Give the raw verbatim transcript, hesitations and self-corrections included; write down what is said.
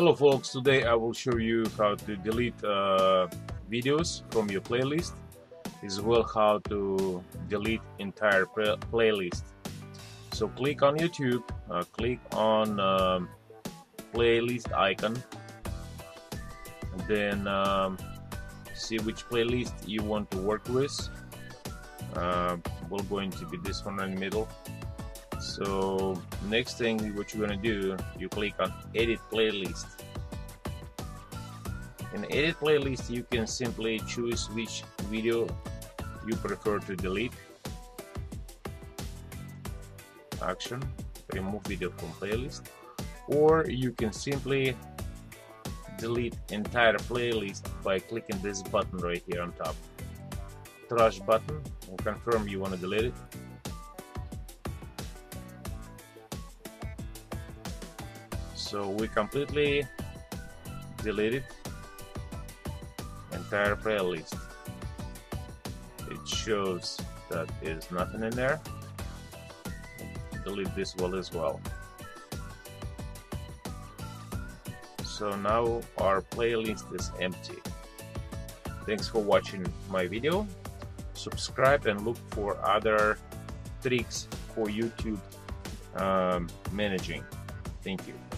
Hello folks, today I will show you how to delete uh, videos from your playlist, as well how to delete entire playlist. So click on YouTube, uh, click on um, playlist icon, and then um, see which playlist you want to work with. Uh, we're going to be this one in the middle. So next thing what you're gonna do, you click on edit playlist. In edit playlist you can simply choose which video you prefer to delete. Action, remove video from playlist, or you can simply delete entire playlist by clicking this button right here on top, trash button, and confirm you want to delete it. So we completely deleted entire playlist. It shows that there's nothing in there. Delete this one as well. So now our playlist is empty. Thanks for watching my video. Subscribe and look for other tricks for YouTube um, managing. Thank you.